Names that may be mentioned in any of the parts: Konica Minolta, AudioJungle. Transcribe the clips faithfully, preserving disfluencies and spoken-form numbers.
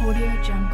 AudioJungle.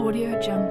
AudioJungle. AudioJungle. AudioJungle.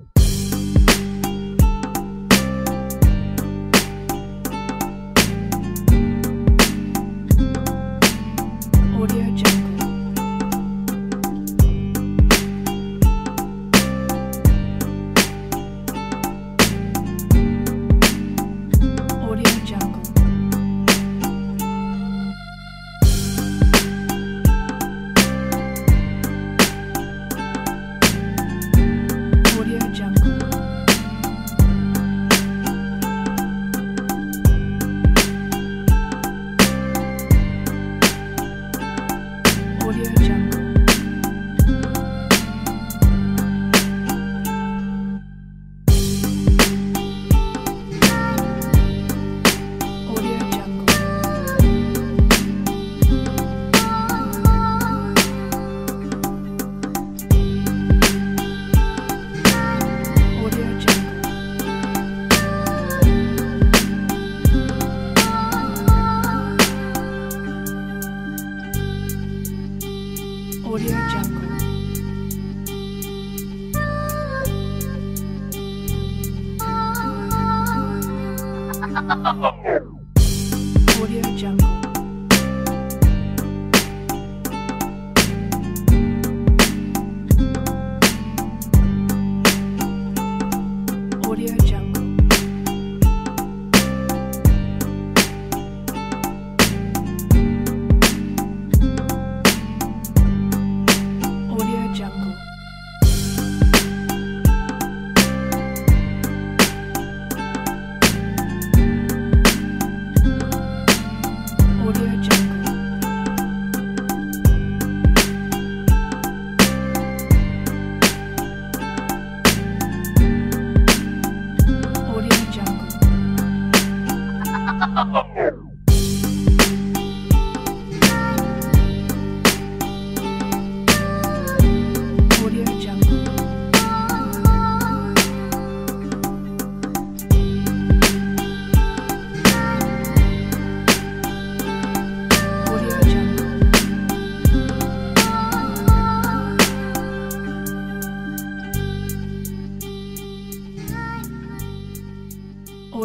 AudioJungle. AudioJungle. AudioJungle.